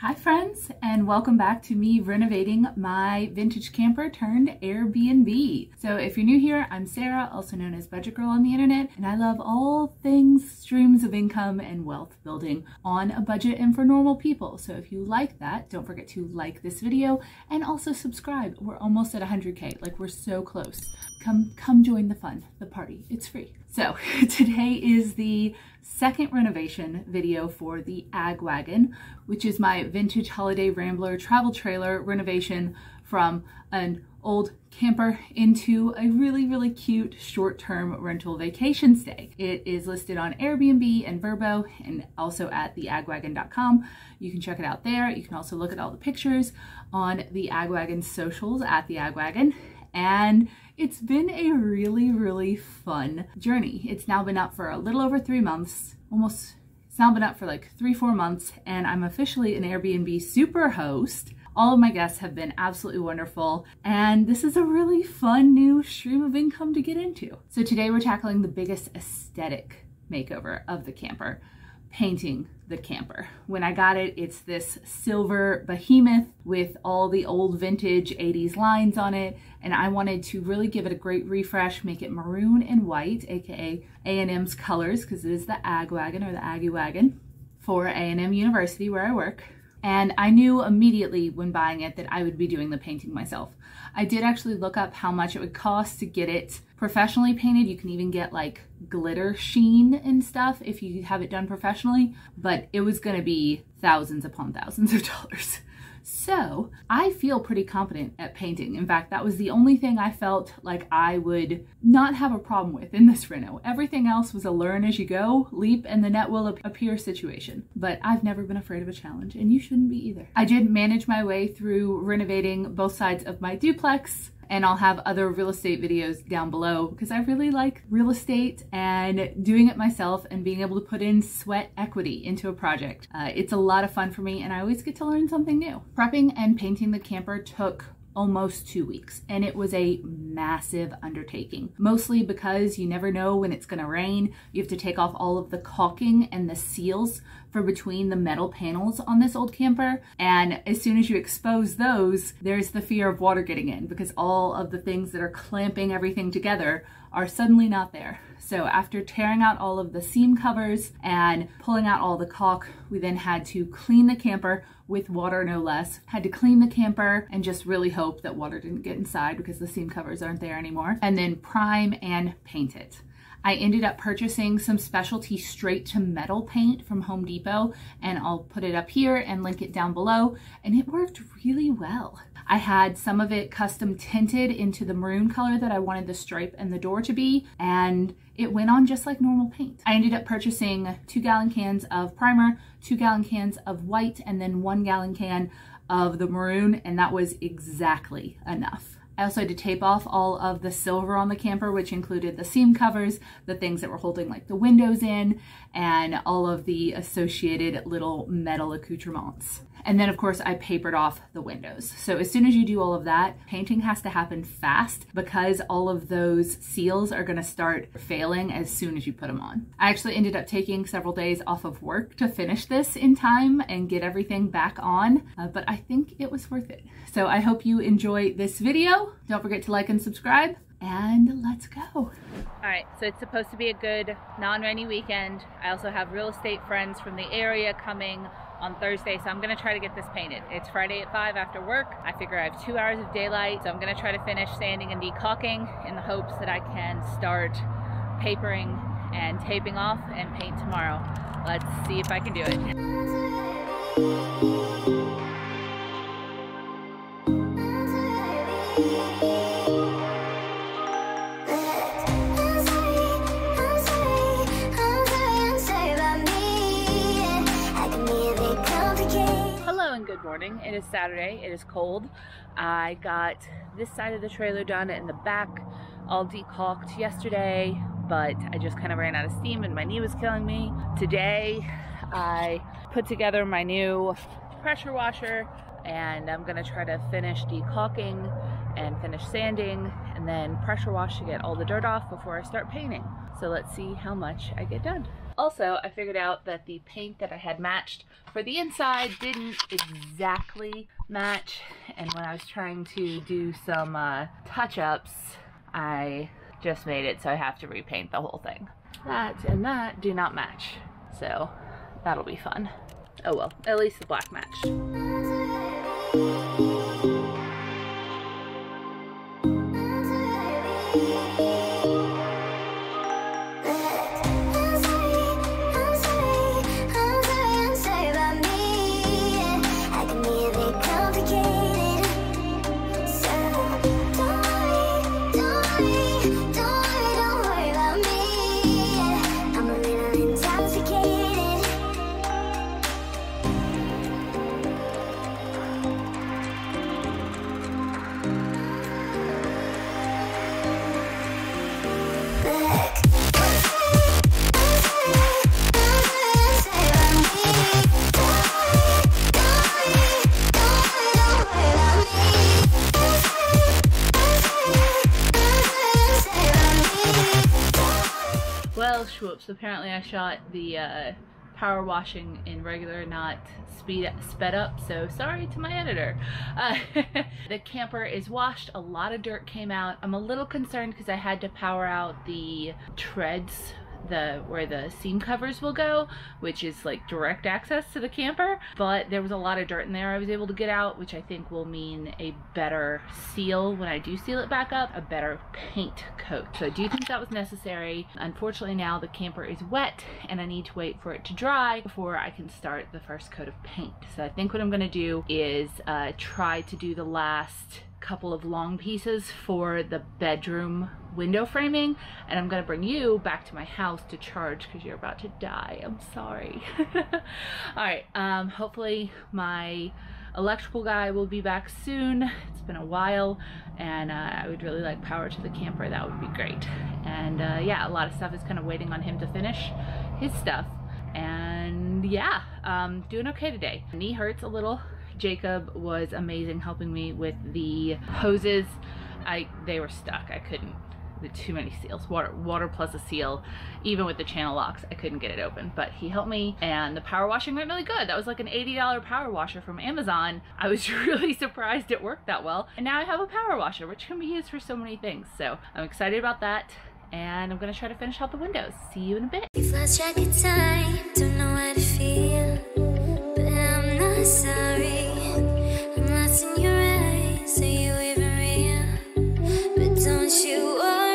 Hi friends, and welcome back to me renovating my vintage camper turned Airbnb. So if you're new here, I'm Sarah, also known as Budget Girl on the internet, and I love all things streams of income and wealth building on a budget and for normal people. So if you like that, don't forget to like this video and also subscribe. We're almost at 100K, like we're so close. Come join the fun, the party, it's free. So today is the second renovation video for the Ag Wagon, which is my vintage Holiday Rambler travel trailer renovation from an old camper into a really, really cute short-term rental vacation stay. It is listed on Airbnb and Vrbo and also at theagwagon.com. You can check it out there. You can also look at all the pictures on the Ag Wagon socials at the Ag Wagon. And it's been a really, really fun journey. It's now been up for a little over 3 months, almost. It's now been up for like 3-4 months, and I'm officially an Airbnb super host. All of my guests have been absolutely wonderful, and this is a really fun new stream of income to get into. So today we're tackling the biggest aesthetic makeover of the camper, painting the camper. When I got it, it's this silver behemoth with all the old vintage 80s lines on it, and I wanted to really give it a great refresh, make it maroon and white, aka A&M's colors, because it is the Ag Wagon or the Aggie Wagon for A&M University where I work. And I knew immediately when buying it that I would be doing the painting myself. I did actually look up how much it would cost to get it professionally painted. You can even get like glitter sheen and stuff if you have it done professionally, but it was gonna be thousands upon thousands of dollars. So I feel pretty competent at painting. In fact, that was the only thing I felt like I would not have a problem with in this reno. Everything else was a learn as you go, leap, and the net will appear situation. But I've never been afraid of a challenge, and you shouldn't be either. I did manage my way through renovating both sides of my duplex, and I'll have other real estate videos down below because I really like real estate and doing it myself and being able to put in sweat equity into a project. It's a lot of fun for me, and I always get to learn something new. Prepping and painting the camper took almost 2 weeks, and it was a massive undertaking, mostly because you never know when it's gonna rain. You have to take off all of the caulking and the seals for between the metal panels on this old camper, and as soon as you expose those, there's the fear of water getting in because all of the things that are clamping everything together are suddenly not there. So after tearing out all of the seam covers and pulling out all the caulk, we then had to clean the camper with water, no less. Had to clean the camper and just really hope that water didn't get inside because the seam covers aren't there anymore. And then prime and paint it. I ended up purchasing some specialty straight to metal paint from Home Depot, and I'll put it up here and link it down below, and it worked really well. I had some of it custom tinted into the maroon color that I wanted the stripe and the door to be, and it went on just like normal paint. I ended up purchasing 2-gallon cans of primer, 2-gallon cans of white, and then 1-gallon can of the maroon, and that was exactly enough. I also had to tape off all of the silver on the camper, which included the seam covers, the things that were holding like the windows in, and all of the associated little metal accoutrements. And then of course I papered off the windows. So as soon as you do all of that, painting has to happen fast because all of those seals are gonna start failing as soon as you put them on. I actually ended up taking several days off of work to finish this in time and get everything back on, but I think it was worth it. So I hope you enjoy this video. Don't forget to like and subscribe, and let's go. All right, so it's supposed to be a good non-rainy weekend. I also have real estate friends from the area coming on Thursday, so I'm gonna try to get this painted. It's Friday at 5 after work. I figure I have 2 hours of daylight, so I'm gonna try to finish sanding and decalking in the hopes that I can start papering and taping off and paint tomorrow. Let's see if I can do it. Good morning. It is Saturday. It is cold. I got this side of the trailer done and the back all decalked yesterday, but I just kind of ran out of steam and my knee was killing me. Today I put together my new pressure washer, and I'm going to try to finish decalking and finish sanding and then pressure wash to get all the dirt off before I start painting. So let's see how much I get done. Also, I figured out that the paint that I had matched for the inside didn't exactly match, and when I was trying to do some touch-ups, I just made it so I have to repaint the whole thing. That and that do not match, so that'll be fun. Oh well, at least the black matched. Whoops, apparently I shot the power washing in regular, not sped up, so sorry to my editor. The camper is washed, a lot of dirt came out. I'm a little concerned because I had to power out the treads, where the seam covers will go, which is like direct access to the camper, but there was a lot of dirt in there I was able to get out, which I think will mean a better seal when I do seal it back up, a better paint coat. So I do think that was necessary. Unfortunately, now the camper is wet and I need to wait for it to dry before I can start the first coat of paint. So I think what I'm gonna do is try to do the last couple of long pieces for the bedroom window framing, and I'm gonna bring you back to my house to charge because you're about to die. I'm sorry. Alright, hopefully my electrical guy will be back soon. It's been a while, and I would really like power to the camper. That would be great. And yeah, a lot of stuff is kind of waiting on him to finish his stuff. And yeah, doing okay today. Knee hurts a little. Jacob was amazing helping me with the hoses. They were stuck. I couldn't. Too many seals. Water plus a seal. Even with the channel locks, I couldn't get it open. But he helped me, and the power washing went really good. That was like an $80 power washer from Amazon. I was really surprised it worked that well. And now I have a power washer, which can be used for so many things. So I'm excited about that, and I'm gonna try to finish out the windows. See you in a bit. We've lost track of time. Don't know how to feel, but I'm not sorry. I'm lost in your eyes. Are you even real? But don't you worry.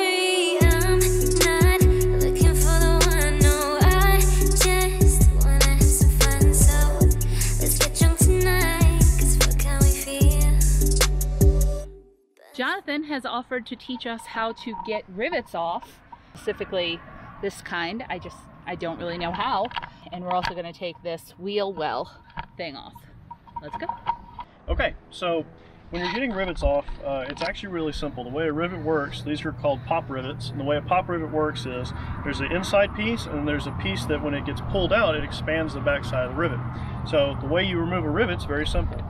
Jonathan has offered to teach us how to get rivets off, specifically this kind. I don't really know how. And we're also gonna take this wheel well thing off. Let's go. Okay, so when you're getting rivets off, it's actually really simple. The way a rivet works, these are called pop rivets, and the way a pop rivet works is there's an inside piece, and there's a piece that when it gets pulled out, it expands the back side of the rivet. So the way you remove a rivet's very simple.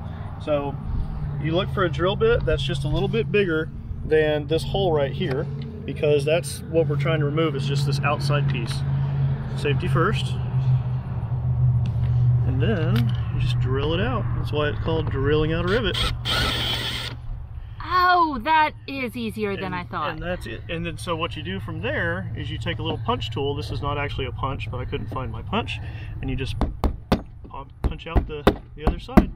So you look for a drill bit that's just a little bit bigger than this hole right here, because that's what we're trying to remove, is just this outside piece. Safety first. And then you just drill it out. That's why it's called drilling out a rivet. Oh, that is easier than I thought. And that's it. And then so what you do from there is you take a little punch tool. This is not actually a punch, but I couldn't find my punch. And you just punch out the other side.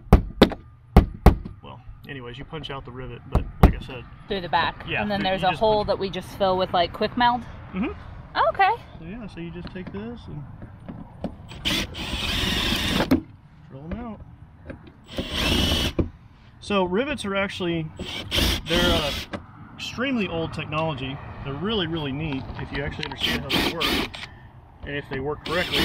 Anyways, you punch out the rivet, but like I said, through the back. Yeah, and then there's a hole that we just fill with like quick meld. Mm-hmm. Oh, okay. So yeah, so you just take this and drill them out. So rivets are actually, they're extremely old technology. They're really, really neat if you actually understand how they work, and if they work correctly.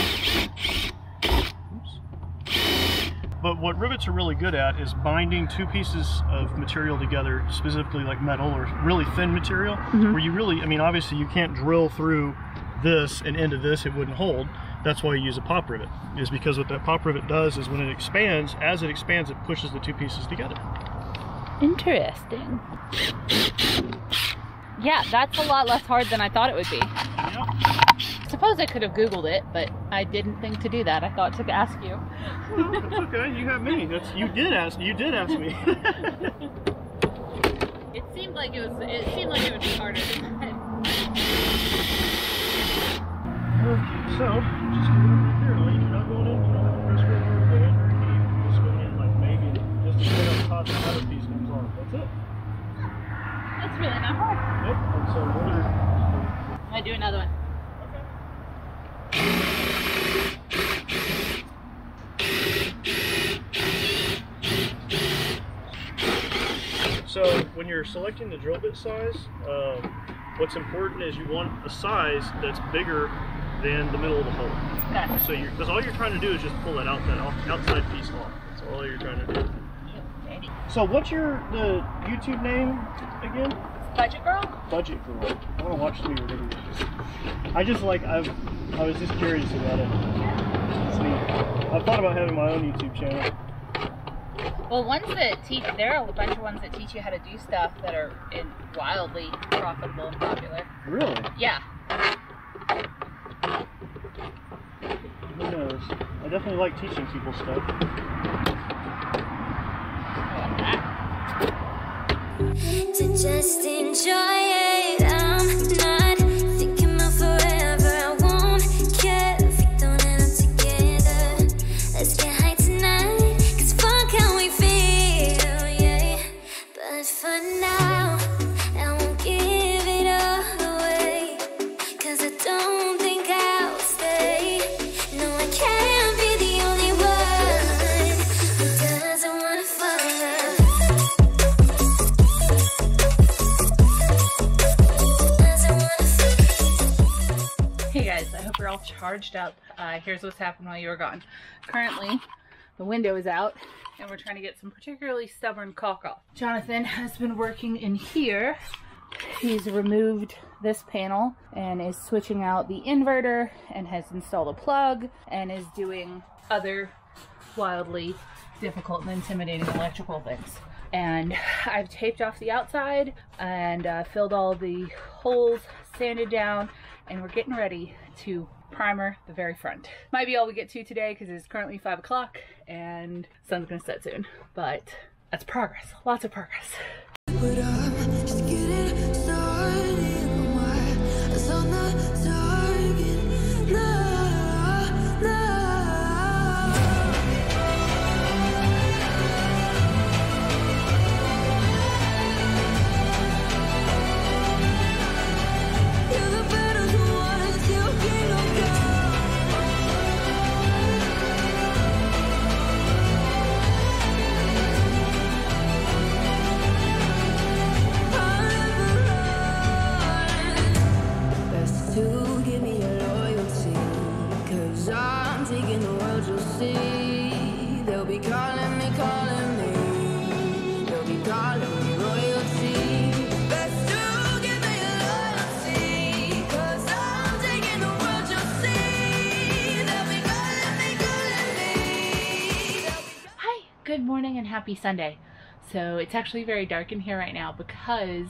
But what rivets are really good at is binding two pieces of material together, specifically like metal or really thin material, mm-hmm. where you really, I mean, obviously you can't drill through this and into this, it wouldn't hold. That's why you use a pop rivet, is because what that pop rivet does is when it expands, as it expands, it pushes the two pieces together. Interesting. Yeah, that's a lot less hard than I thought it would be. Yeah. suppose I could have Googled it, but I didn't think to do that. I thought to ask you. Well, that's okay. You have me. That's, you did ask. You did ask me. It seemed like it was. It seemed like it would be harder than that. Okay, so just go over here. Like, you're not going in. You don't have to press where you're going. You just go in like maybe just to get up top and how the piece comes on. That's it. That's really not hard. Yep. And so I do another one. So when you're selecting the drill bit size, what's important is you want a size that's bigger than the middle of the hole. Okay. So because all you're trying to do is just pull that outside piece off. That's all you're trying to do. So what's the YouTube name again? Budget Girl? Budget Girl. I want to watch some of your videos. I just like, I was just curious about it. See, I've thought about having my own YouTube channel. Well, ones that teach, there are a bunch of ones that teach you how to do stuff that are wildly profitable and popular. Really? Yeah. Who knows? I definitely like teaching people stuff. To just enjoy it, I'm not thinking about forever. I won't care if we don't end up together. Let's get high tonight, cause fuck how we feel, yeah. But for now, I won't give it all away, cause I don't think I'll stay. No, I can't be the only one who doesn't wanna fall in love. All charged up. Here's what's happened while you were gone. Currently, the window is out and we're trying to get some particularly stubborn caulk off. Jonathan has been working in here. He's removed this panel and is switching out the inverter and has installed a plug and is doing other wildly difficult and intimidating electrical things. And I've taped off the outside and filled all the holes, sanded down, and we're getting ready to primer the very front. Might be all we get to today because it's currently 5 o'clock and sun's gonna set soon, but that's progress, lots of progress. Good morning and happy Sunday. So it's actually very dark in here right now because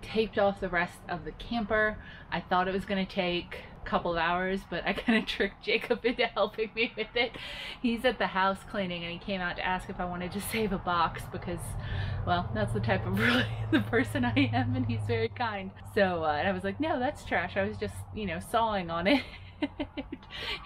taped off the rest of the camper. I thought it was going to take a couple of hours, but I kind of tricked Jacob into helping me with it. He's at the house cleaning and he came out to ask if I wanted to save a box because, well, that's the type of really the person I am, and he's very kind. So and I was like, no, that's trash. I was just, you know, sawing on it.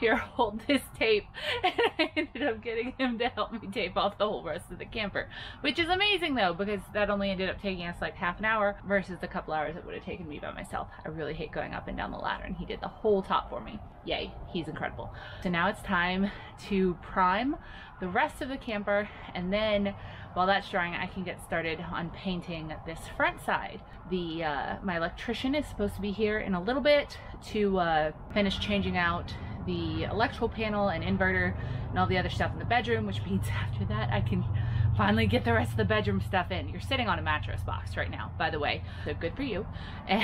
Here, hold this tape, and I ended up getting him to help me tape off the whole rest of the camper, which is amazing though, because that only ended up taking us like half an hour versus the couple hours it would have taken me by myself. I really hate going up and down the ladder, and he did the whole top for me. Yay, he's incredible. So now it's time to prime the rest of the camper, and then while that's drying, I can get started on painting this front side. My electrician is supposed to be here in a little bit to finish changing out the electrical panel and inverter and all the other stuff in the bedroom, which means after that I can finally get the rest of the bedroom stuff in. You're sitting on a mattress box right now, by the way, so good for you. And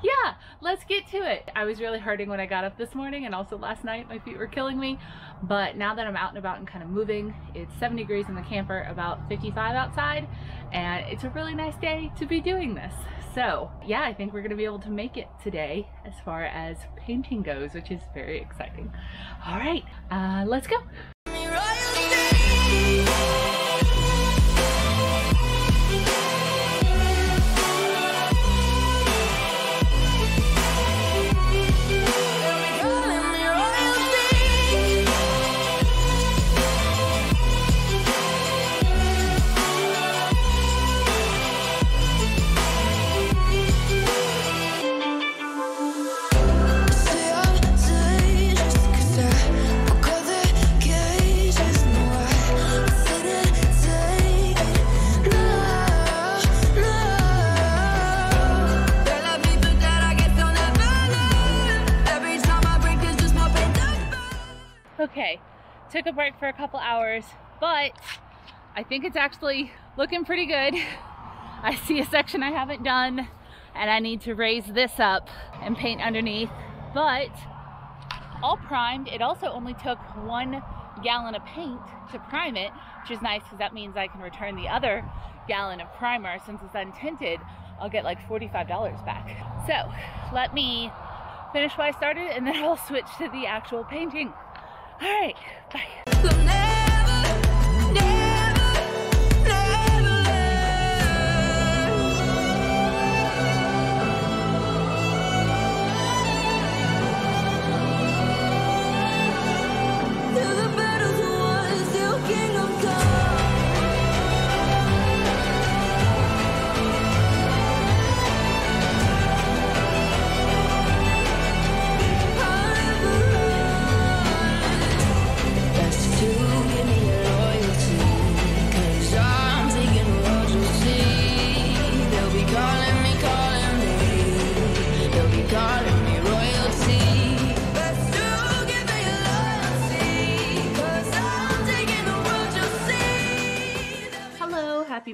yeah, let's get to it. I was really hurting when I got up this morning, and also last night my feet were killing me, but now that I'm out and about and kind of moving, it's 7 degrees in the camper, about 55 outside, and it's a really nice day to be doing this. So yeah, I think we're gonna be able to make it today as far as painting goes, which is very exciting. All right, let's go. Okay, took a break for a couple hours, but I think it's actually looking pretty good. I see a section I haven't done and I need to raise this up and paint underneath, but all primed. It also only took 1 gallon of paint to prime it, which is nice because that means I can return the other gallon of primer. Since it's untinted, I'll get like $45 back. So let me finish what I started and then I'll switch to the actual painting. All right, bye.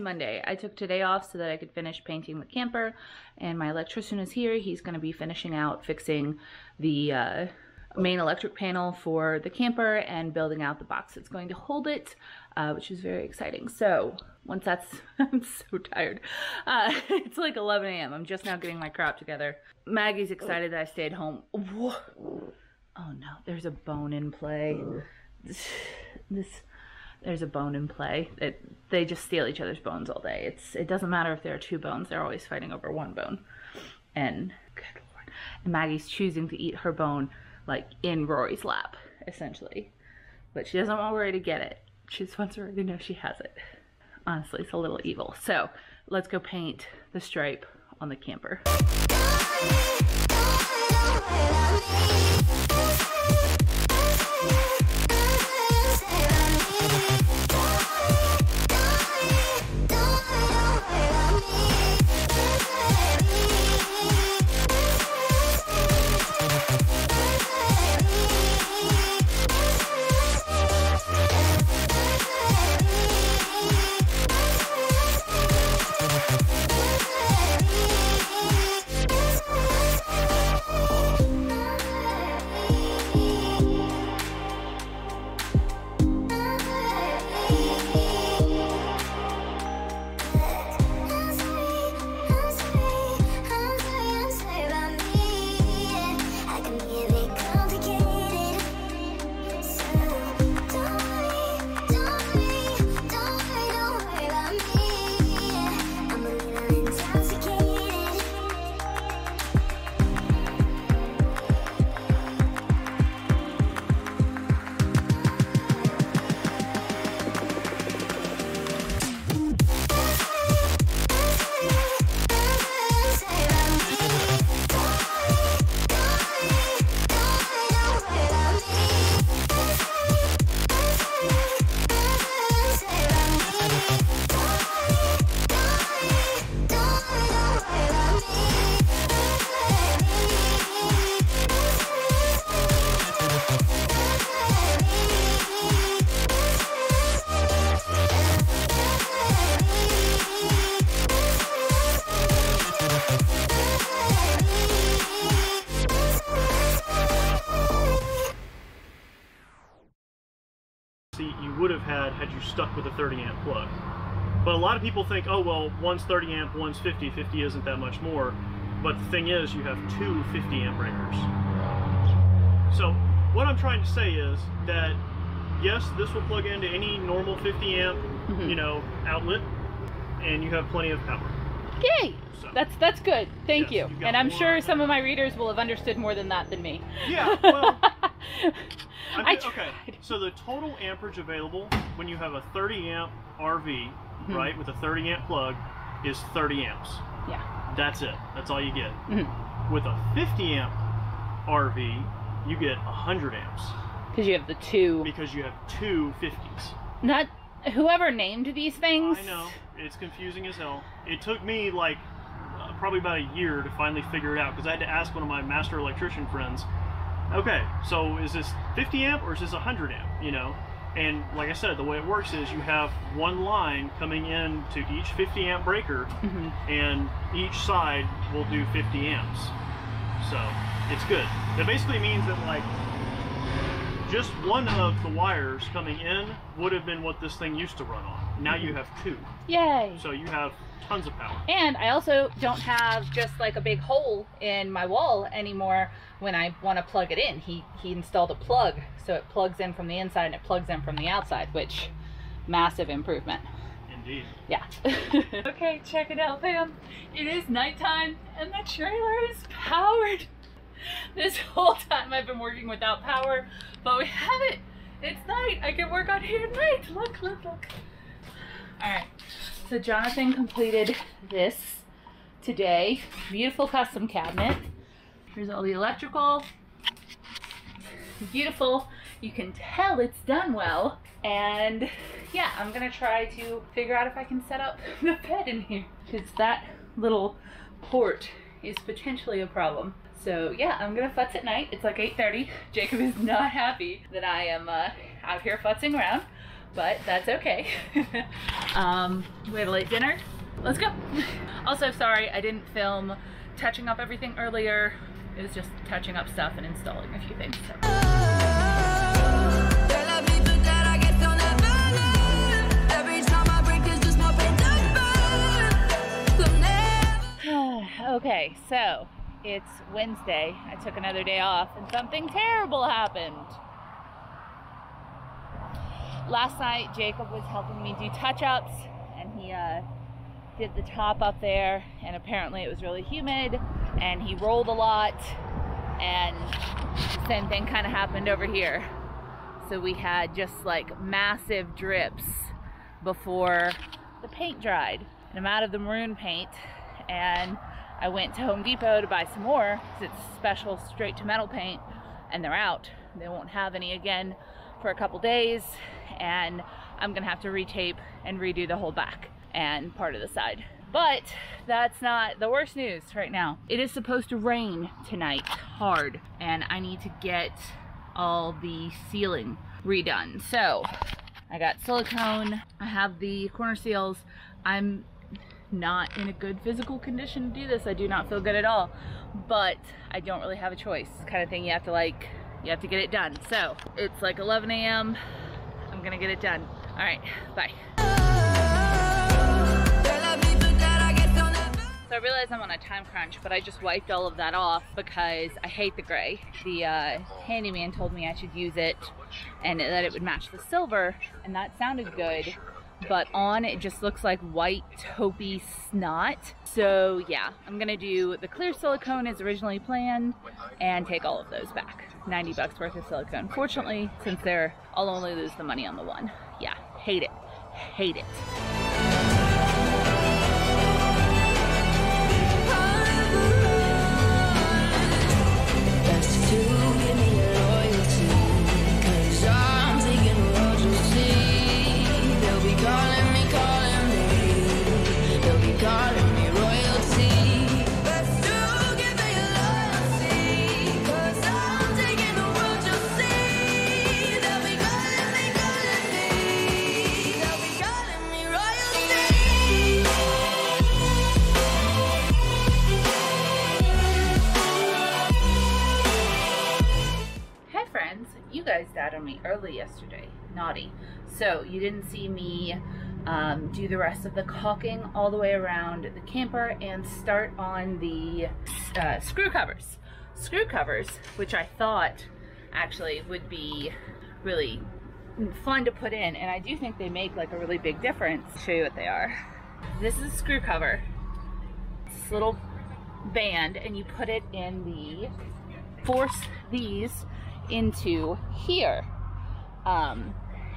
Monday. I took today off so that I could finish painting the camper, and my electrician is here. He's going to be finishing out fixing the main electric panel for the camper and building out the box that's going to hold it, which is very exciting. So once that's, I'm so tired. It's like 11 a.m. I'm just now getting my crap together. Maggie's excited that I stayed home. Whoa. Oh no, there's a bone in play. There's a bone in play. They just steal each other's bones all day. It doesn't matter if there are two bones. They're always fighting over one bone. And good Lord. And Maggie's choosing to eat her bone like in Rory's lap, essentially. But she doesn't want Rory to get it. She just wants Rory to know she has it. Honestly, it's a little evil. So let's go paint the stripe on the camper. Seat you would have had you stuck with a 30 amp plug. But a lot of people think, oh, well, one's 30 amp, one's 50. 50 isn't that much more. But the thing is, you have two 50 amp breakers. So what I'm trying to say is that, yes, this will plug into any normal 50 amp, you know, outlet, and you have plenty of power. Yay! So, that's good. Thank you. And I'm sure some of my readers will have understood more than that than me. Yeah, well... Okay, so the total amperage available when you have a 30 amp RV, right, with a 30 amp plug, is 30 amps. Yeah. That's it. That's all you get. With a 50 amp RV, you get 100 amps. Because you have the two. Because you have two 50s. Not whoever named these things. I know. It's confusing as hell. It took me like probably about a year to finally figure it out, because I had to ask one of my master electrician friends, okay, so is this 50 amp or is this 100 amp, you know? And like I said, the way it works is you have one line coming in to each 50 amp breaker, and each side will do 50 amps. So it's good. That basically means that, like, just one of the wires coming in would have been what this thing used to run on. Now you have two. Yay! So you have tons of power. And I also don't have just like a big hole in my wall anymore when I want to plug it in. He installed a plug, so it plugs in from the inside and it plugs in from the outside, which, massive improvement. Indeed. Yeah. Okay, check it out, fam. It is nighttime and the trailer is powered. This whole time I've been working without power, but we have it. It's night. I can work on here at night. Look, look, look. All right. So Jonathan completed this today. Beautiful custom cabinet. Here's all the electrical. Beautiful. You can tell it's done well. And yeah, I'm going to try to figure out if I can set up the bed in here, because that little port is potentially a problem. So yeah, I'm gonna futz at night. It's like 8:30. Jacob is not happy that I am out here futzing around, but that's okay. We have a late dinner. Let's go. Also, sorry, I didn't film touching up everything earlier. It was just touching up stuff and installing a few things. Okay, so it's Wednesday. I took another day off and something terrible happened. Last night, Jacob was helping me do touch-ups, and he did the top up there, and apparently it was really humid and he rolled a lot, and the same thing kind of happened over here. So we had just like massive drips before the paint dried, and I'm out of the maroon paint, and I went to Home Depot to buy some more because it's special straight to metal paint and they're out. They won't have any again for a couple days, and I'm going to have to retape and redo the whole back and part of the side. But that's not the worst news right now. It is supposed to rain tonight hard, and I need to get all the ceiling redone. So I got silicone. I have the corner seals. I'm not in a good physical condition to do this. I do not feel good at all, but I don't really have a choice. It's the kind of thing you have to, like, you have to get it done. So it's like 11 a.m. I'm gonna get it done. All right, bye. So I realize I'm on a time crunch, but I just wiped all of that off because I hate the gray. The handyman told me I should use it and that it would match the silver, and that sounded good. But on it just looks like white taupey snot. So yeah, I'm gonna do the clear silicone as originally planned and take all of those back. 90 bucks worth of silicone. Fortunately, since they're, I'll only lose the money on the one. Yeah, hate it, hate it. You guys died on me early yesterday. Naughty. So you didn't see me do the rest of the caulking all the way around the camper, and start on the screw covers. Screw covers, which I thought actually would be really fun to put in, and I do think they make like a really big difference. I'll show you what they are. This is a screw cover. It's this little band, and you put it in the, force these into here.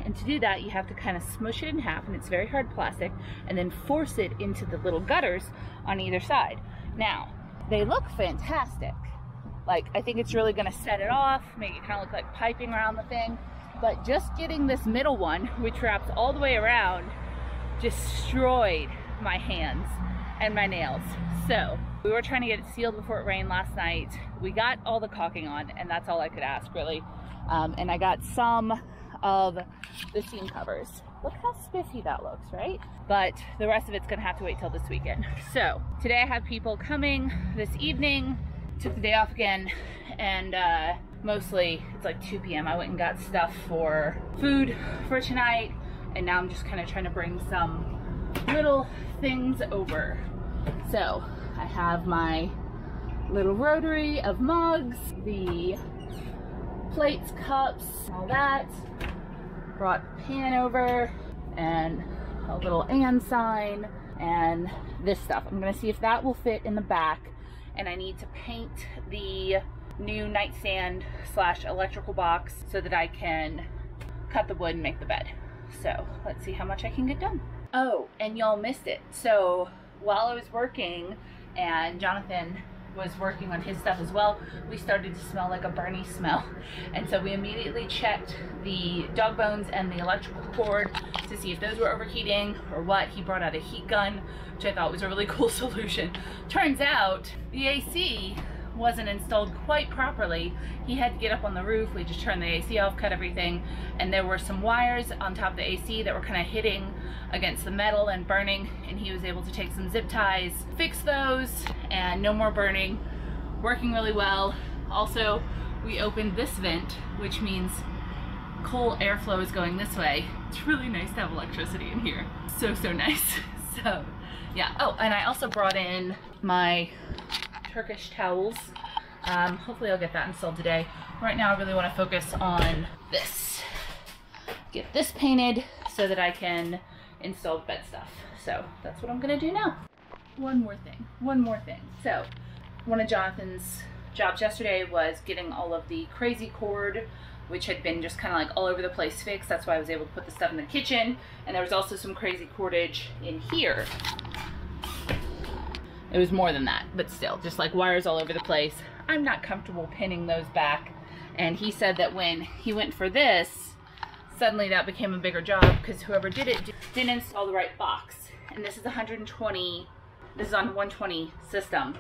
And to do that, you have to kind of smush it in half, and it's very hard plastic, and then force it into the little gutters on either side. Now, they look fantastic. Like, I think it's really gonna set it off, make it kind of look like piping around the thing, but just getting this middle one, which wraps all the way around, destroyed my hands and my nails. So, we were trying to get it sealed before it rained last night. We got all the caulking on, and that's all I could ask, really. And I got some of the seam covers. Look how spiffy that looks, right? But the rest of it's gonna have to wait till this weekend. So, today I have people coming this evening. Took the day off again, and mostly it's like 2 p.m. I went and got stuff for food for tonight, and now I'm just kind of trying to bring some little things over. So I have my little rotary of mugs, the plates, cups, all that. Brought a pan over and a little and sign and this stuff. I'm gonna see if that will fit in the back. And I need to paint the new nightstand / electrical box so that I can cut the wood and make the bed. So let's see how much I can get done. Oh, and y'all missed it. So while I was working and Jonathan was working on his stuff as well, we started to smell like a burny smell. And so we immediately checked the dog bones and the electrical cord to see if those were overheating or what. He brought out a heat gun, which I thought was a really cool solution. Turns out the AC wasn't installed quite properly. He had to get up on the roof. We just turned the AC off, cut everything, and there were some wires on top of the AC that were kind of hitting against the metal and burning, and he was able to take some zip ties, fix those, and no more burning. Working really well. Also, we opened this vent, which means cool airflow is going this way. It's really nice to have electricity in here. So, so nice. So, yeah. Oh, and I also brought in my Turkish towels. Hopefully I'll get that installed today. Right now I really want to focus on this. Get this painted so that I can install bed stuff. So that's what I'm gonna do now. One more thing. So one of Jonathan's jobs yesterday was getting all of the crazy cord, which had been just kind of like all over the place, fixed. That's why I was able to put the stuff in the kitchen. And there was also some crazy cordage in here. It was more than that, but still, just like wires all over the place. I'm not comfortable pinning those back. And he said that when he went for this, suddenly that became a bigger job because whoever did it didn't install the right box. And this is 120, this is on 120 system.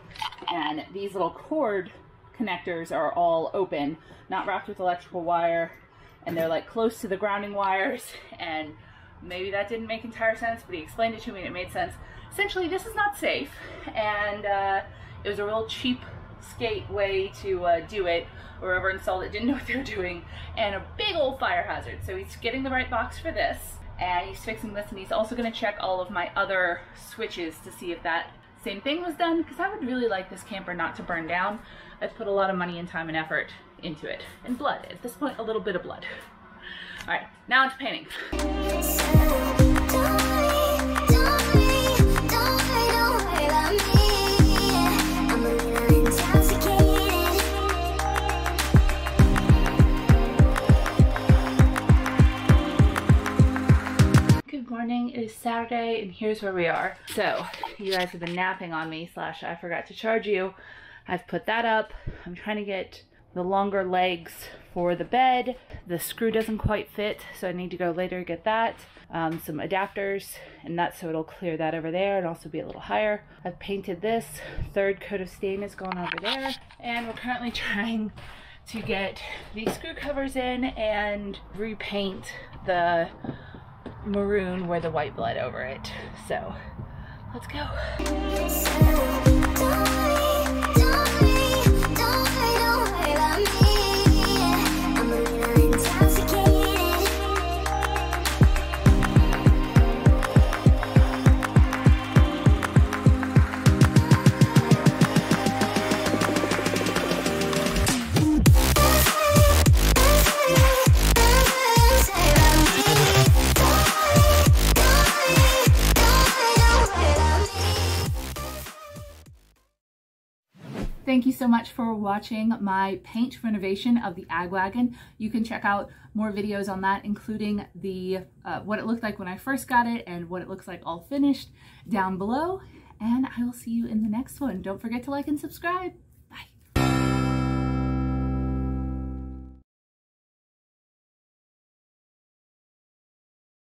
And these little cord connectors are all open, not wrapped with electrical wire. And they're like close to the grounding wires. And maybe that didn't make entire sense, but he explained it to me and it made sense. Essentially, this is not safe, and it was a real cheap skate way to do it. Whoever installed it didn't know what they were doing, and a big old fire hazard. So he's getting the right box for this, and he's fixing this, and he's also going to check all of my other switches to see if that same thing was done, because I would really like this camper not to burn down. I've put a lot of money and time and effort into it, and blood. At this point, a little bit of blood. All right, now into painting. Morning, it is Saturday, and here's where we are. So you guys have been napping on me / I forgot to charge you. I've put that up. I'm trying to get the longer legs for the bed. The screw doesn't quite fit, so I need to go later get that, some adapters, and that's so it'll clear that over there and also be a little higher. I've painted this. Third coat of stain is going over there, and we're currently trying to get the screw covers in and repaint the maroon where the white bled over it. So let's go. Thank you so much for watching my paint renovation of the Ag Wagon. You can check out more videos on that, including the what it looked like when I first got it and what it looks like all finished down below. And I will see you in the next one. Don't forget to like and subscribe.